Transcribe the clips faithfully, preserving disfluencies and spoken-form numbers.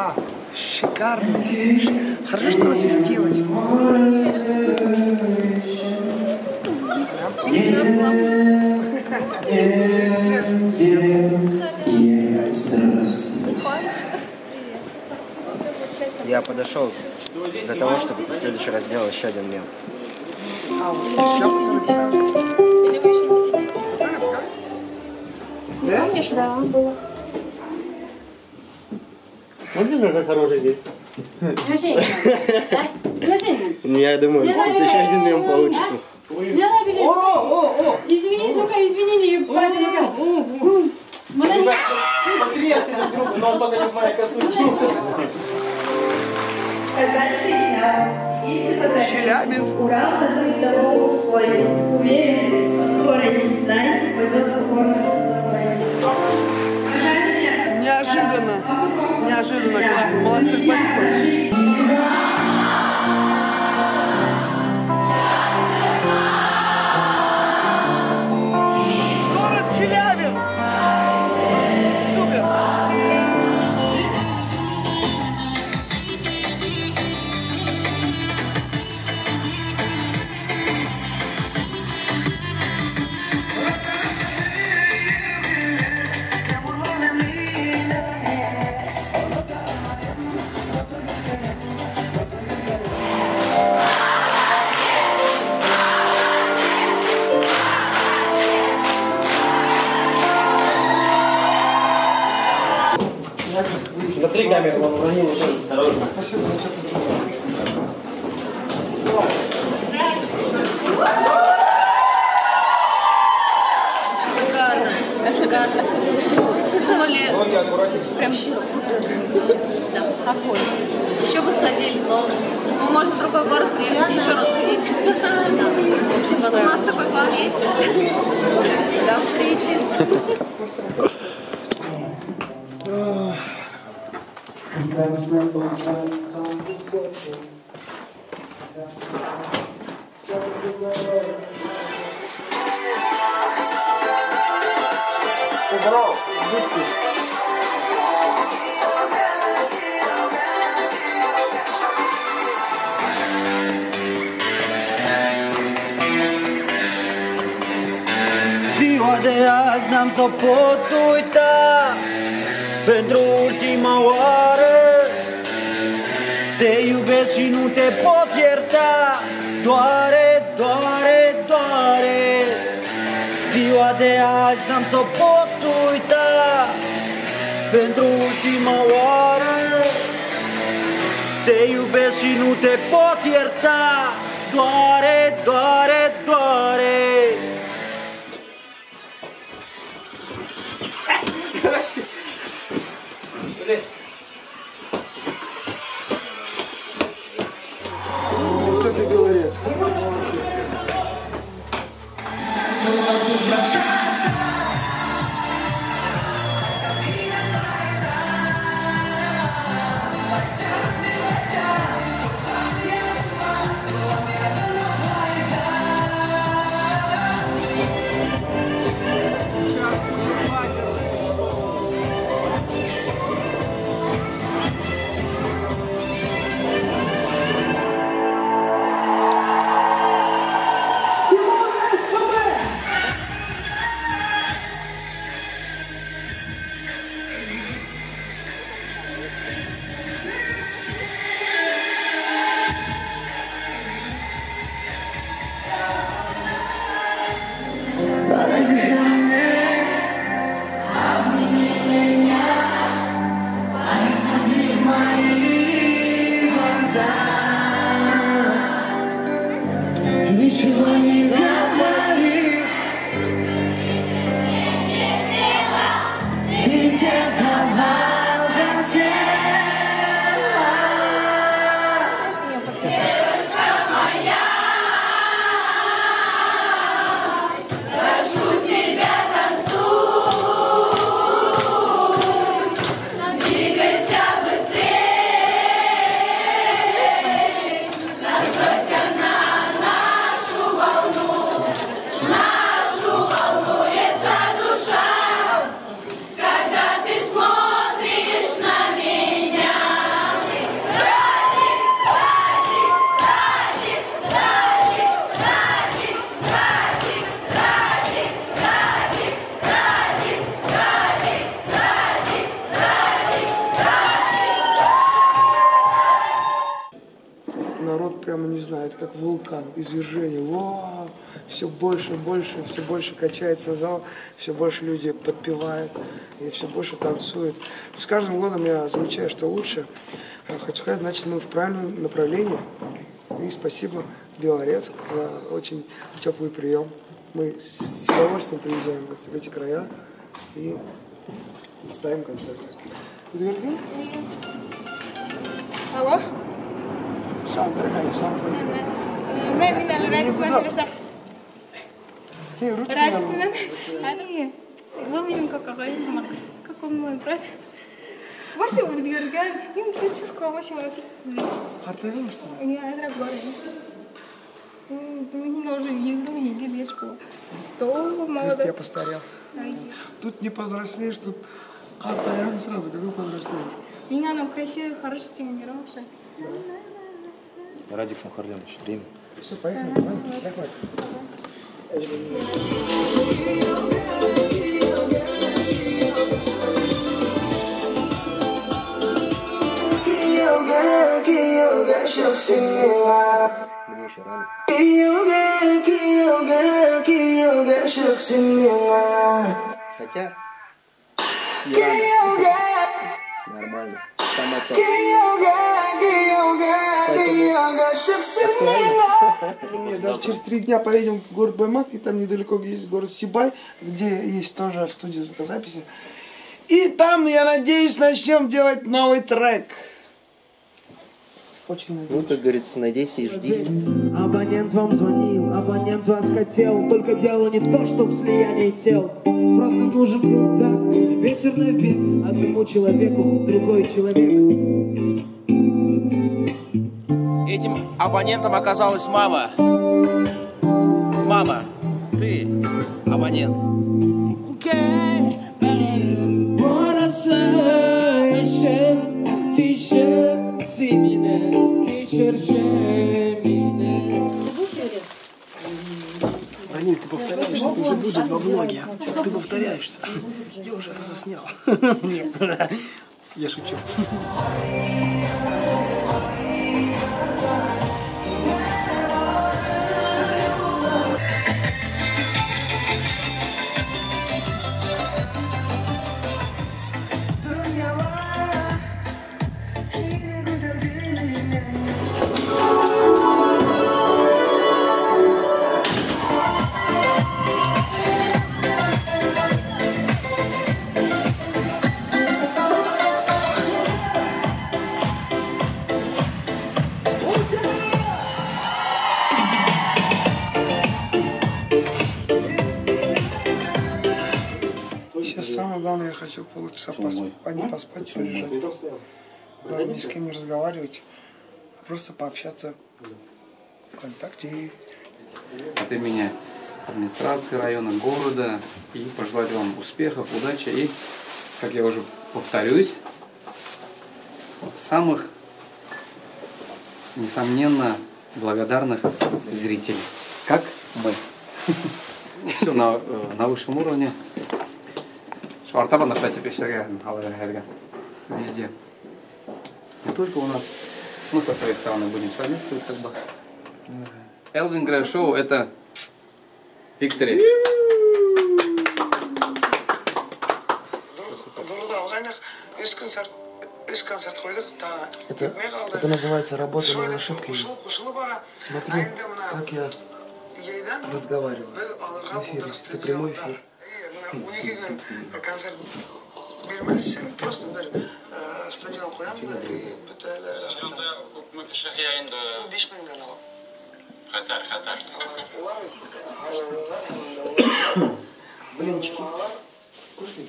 А, шикарно. Хорошо, что у нас есть девочка. Я подошел для того, чтобы ты в следующий раз сделал еще один мем. Да? Помнишь, да, было. Смотри, какая хорошая здесь. Я думаю, тут еще один мем получится. О-о-о! Извинись, ну-ка, извини, ну-ка. Ребята, потрясти друг друга, но он только не моя косушку. Челябинск. Урал будет того в школе. Уверен, скоро не знает, пойдет в город. Неожиданно. Неожиданно, конечно. Молодцы, спасибо. Три камеры, он уронил уже. Осторожно. Спасибо за что-то. Шикарно. Шикарно. Думали, прям сейчас. Да, такой. Еще бы сходили, но мы можем в другой город приехать, еще раз ходить. В общем, у нас такой план есть. До встречи. Здорово, жидкий. Ziua de azi n-am s-o pot uita, pentru ultima oară. Te iubesc și nu te pot ierta. Doare, doare, doare. Ziua de azi n-am s-o pot uita, pentru ultima oară. Te iubesc și nu te pot ierta. Doare, doare, doare. Хорошо. Вот это Белорецк. Сейчас, пожалуйста. прямо, не знаю, это как вулкан, извержение. Вау, все больше, больше, все больше качается зал, все больше люди подпевают и все больше танцуют. С каждым годом я замечаю, что лучше. Хочу сказать, значит, мы в правильном направлении. И спасибо Белорецк за очень теплый прием. Мы с удовольствием приезжаем в эти края и ставим концерт. Алло? Сам трогай, сам трогай. Не, не надо, Радик Мухарленович. Не, ручку не надо. Радик Мухарленович, как он мой брат. Вообще, вот, Георгия, им прическа вообще очень. Хартовин, что ли? Нет, это город. Меня уже еду, еду, ешку. Что, молодой? Я постарел. Тут не повзрослеешь, тут хартовин сразу, как вы повзрослеешь. Меня она красивая, хорошая тренировка. Радик Мухарленович, время. Все, поехали, поехали. Мне еще рано. Хотя... не рано. Нормально. Сама то. Поэтому... даже через три дня поедем в город Баймак, и там недалеко есть город Сибай, где есть тоже студия звукозаписи. И там, я надеюсь, начнем делать новый трек. Очень надеюсь. Ну, как говорится, надейся и жди. Абонент вам звонил, абонент вас хотел, только дело не то, что в слиянии тел. Просто нужен был так вечер на век, одному человеку другой человек. Этим абонентом оказалась мама. Мама, ты абонент. Ранит, ты повторяешься, ты уже будешь во влоге. Ты повторяешься. Я уже это заснял. Нет, я шучу. Самое главное, я хочу полчаса поспать, а не поспать, полежать. Даже ни с кем не разговаривать, а просто пообщаться ВКонтакте. От имени администрации района, города, и пожелать вам успехов, удачи и, как я уже повторюсь, самых, несомненно, благодарных зрителей, как мы. Все на, на высшем уровне. Швартаба наша теперь везде. Не только у нас. Мы со своей стороны будем совместствовать. Elvin Grey Show — это Виктория. Это, это называется работа над ошибкой. Смотри, как я разговариваю. В эфире. Это прямой эфир. Уникальный концерт. Бермесин просто бер стадион Куямда и пытали. Хатар, хатар. Блинчики. Кушай.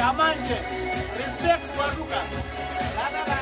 Команде! Респект, уважуха! Да-да-да!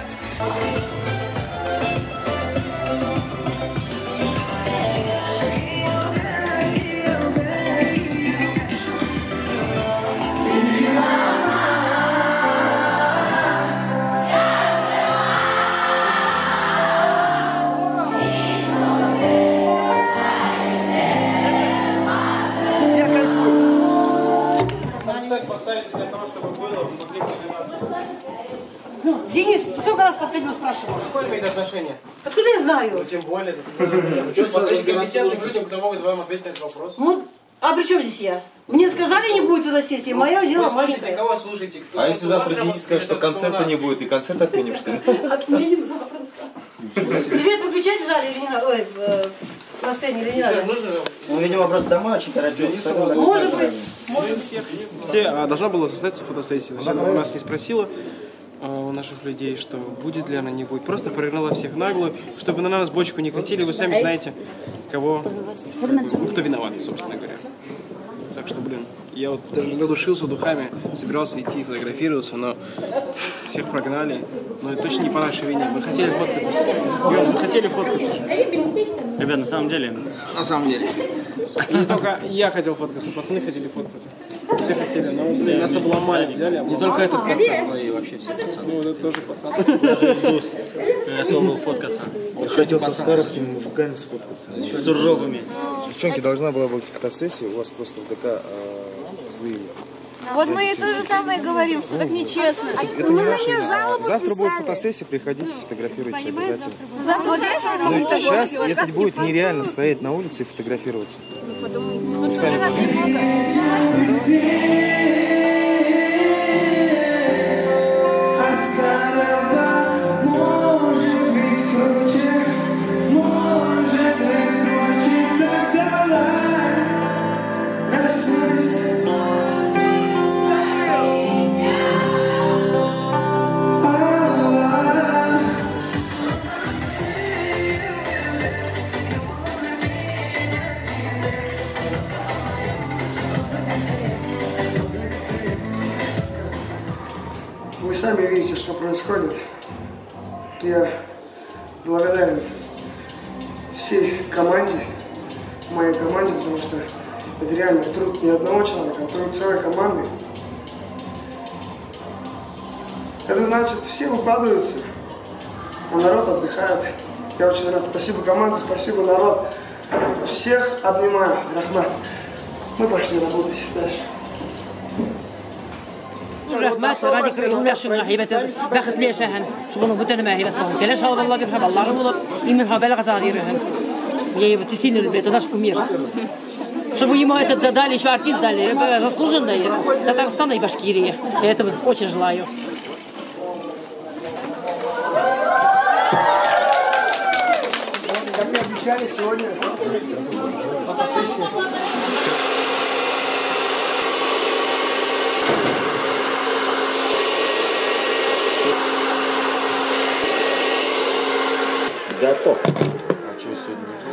раз подходила, спрашивала. Какое имеет отношение? Откуда я знаю? Ну, тем более. Подходите компетентным людям, кто могут вам ответить на этот вопрос. Ну, а при чем здесь я? Мне сказали, не будет фотосессии, мое дело маленькое. Вы слушайте, кого слушаете? А если завтра Денис скажет, что концерта не будет, и концерт отменим, что ли? Отменим завтра. Свет выключать в зале или не надо? Ой, на сцене или не надо? Ну, видимо, просто дома очень торопился. Может быть. Все, должна была состояться фотосессия. Она нас не спросила, у наших людей, что будет ли она, не будет. Просто прогнала всех наглую, чтобы на нас бочку не катили. Вы сами знаете, кого, кто виноват, собственно говоря. Так что, блин, я вот даже надушился духами, собирался идти фотографироваться, но всех прогнали. Но это точно не по нашей вине. Мы хотели фоткаться. Йо, мы хотели фоткаться. Ребят, на самом деле... На самом деле. И не только я хотел фоткаться, пацаны хотели фоткаться. Все хотели, но все нас обломали, взяли, обломали. Не только этот пацан, но и вообще все пацаны. Ну, это тоже пацан. Даже индус готов был фоткаться. Он хотел со скаровскими мужиками сфоткаться. С суровыми. Девчонки, должна была быть фотосессия, у вас просто в ДК злые. Вот мы и то же самое говорим, что так нечестно. Мы на нее жалобы писали. Завтра будет фотосессия, приходите, сфотографируйтесь обязательно. Но сейчас это будет нереально стоять на улице и фотографироваться. Вы сами подумайте. Сами видите, что происходит. Я благодарен всей команде, моей команде, потому что это реально труд не одного человека, а труд целой команды. Это значит, все выкладываются, а народ отдыхает. Я очень рад. Спасибо команде, спасибо народ. Всех обнимаю. Рахмат. Мы пошли работать дальше. رحمات رادك الله شنو هيبته دخلت ليش هن شو بنو قلت أنا ما هيبتهم كلاش هذا الله يرحم الله رمضان يمنها بلغ صغيرهن يجيب تسين البيت وداش كمير شو بيجي ما هتدالي شو أرتيز دالي заслужен داير تترستان يبشكيريه я этого очень желаю. Как мы обещали сегодня фотосессия. Готов. А что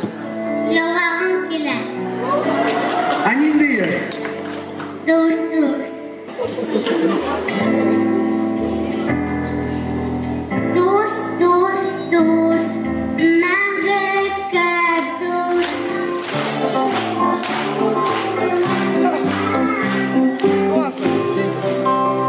сегодня? Они дыры. Душ-душ. Душ-душ-душ. Нагрека душ. Классно. Oh.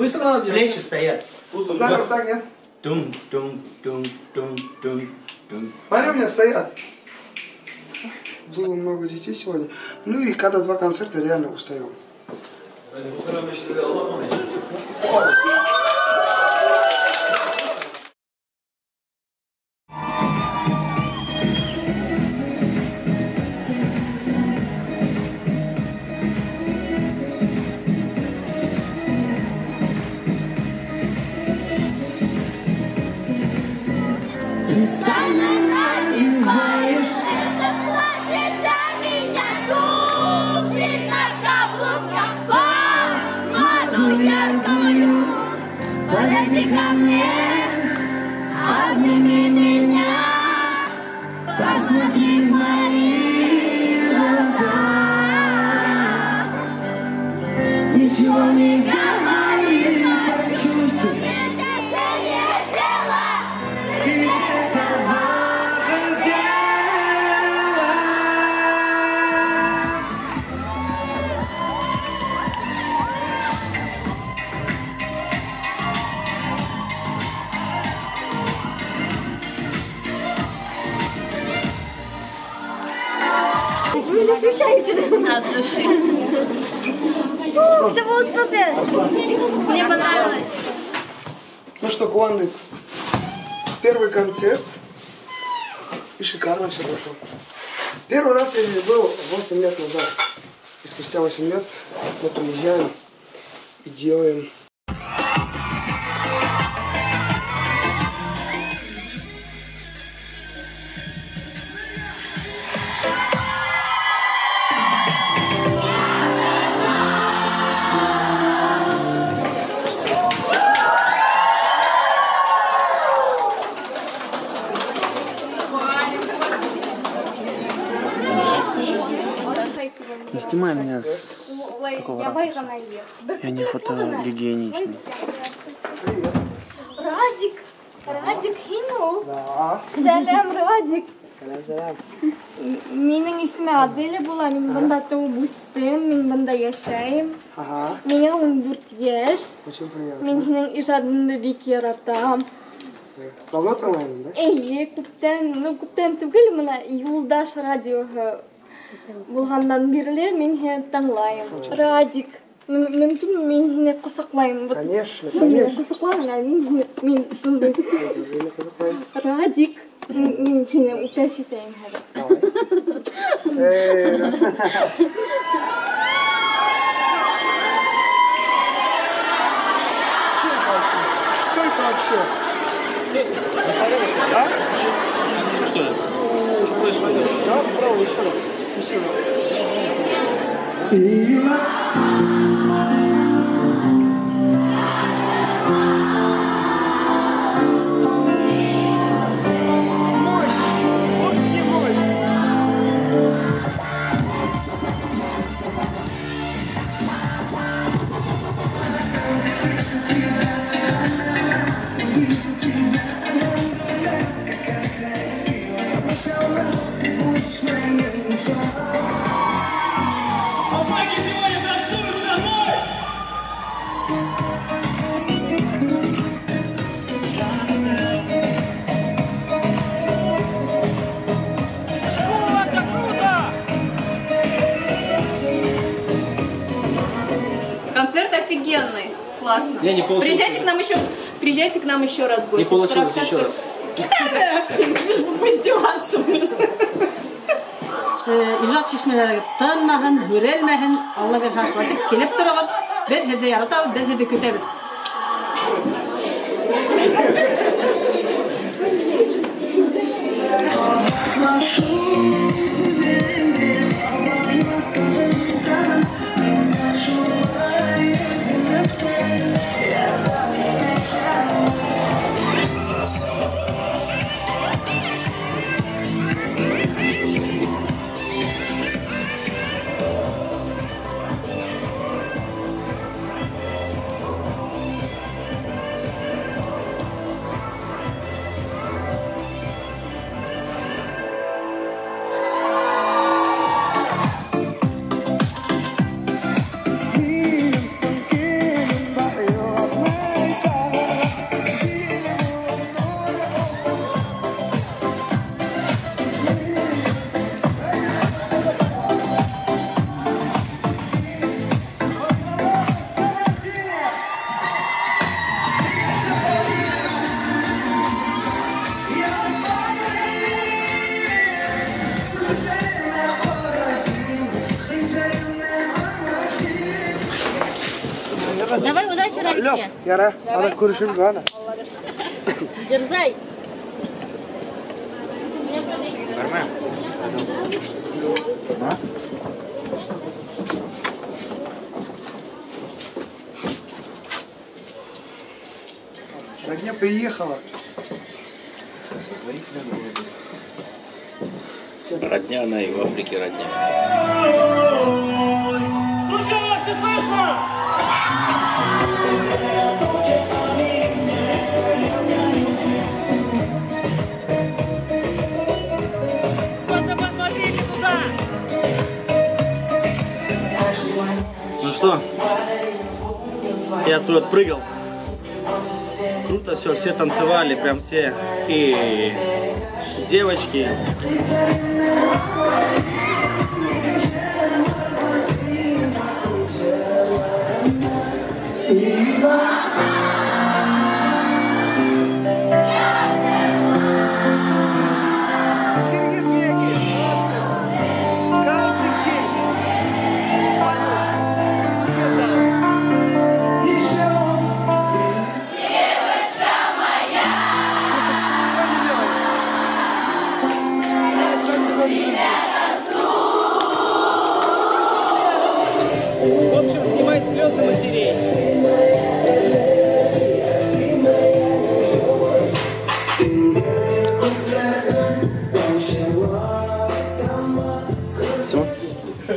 быстро надо делать. Плечи стоят. Пацаны, вот так, нет? Смотри, у меня стоят. Было много детей сегодня. Ну и когда два концерта, реально устаем. От души. Фу, все было супер. Мне понравилось. Ну что, главный, первый концерт. И шикарно все прошло. Первый раз я здесь был восемь лет назад. И спустя восемь лет мы приезжаем и делаем. Снимай меня с такого ракурса. Я не фотогеничный. Радик, Радик хинул. Салям, Радик. Меня не смяли, была меня банда тубустем, меня банда яшаем. Меня ундурт еш. Очень приятно. Меня из одной бикера там. Правда травами, да? Эй, куптен, ну куптен, ты говорил мне, Юлдаш радио. Булгандан бирле мине таңлайым. Радик. Мүмкін мине қосақлайым. Конечно, конечно. Қосақлайым, мен бұндай. Радик. Мине ұтасетайым. Эй, что это вообще? Что это вообще? Что это? Что происходит? Да, правда, что это? Yeah. Офигенный, классно. Я не получил. Приезжайте к нам еще, приезжайте к нам еще раз в гости. Не получилось еще раз. Лишь бы поиздеваться. Ижат чешмелер танмаган, гурелмаган, Аллах верхашлатик, келептероват, бедхеде яратав, бедхеде кютевит. Yok yara, bana kuruşum var da. Gırzay. Verme. Ha? Родня приехала. Родня, она и в Африке родня. Ну все, все слышно? Просто посмотрите туда. Ну что, я отсюда прыгал. Круто все, все танцевали, прям все, и девочки.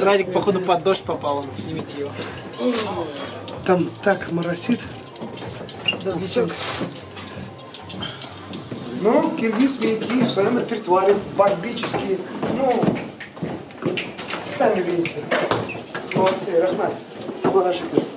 Радик, походу, под дождь попал, он, снимите его. Там так моросит. Дождичок. Ну, киргиз маяки в своем репертуаре, бомбические. Ну, сами видите. Молодцы, Рахмат, Балашиков.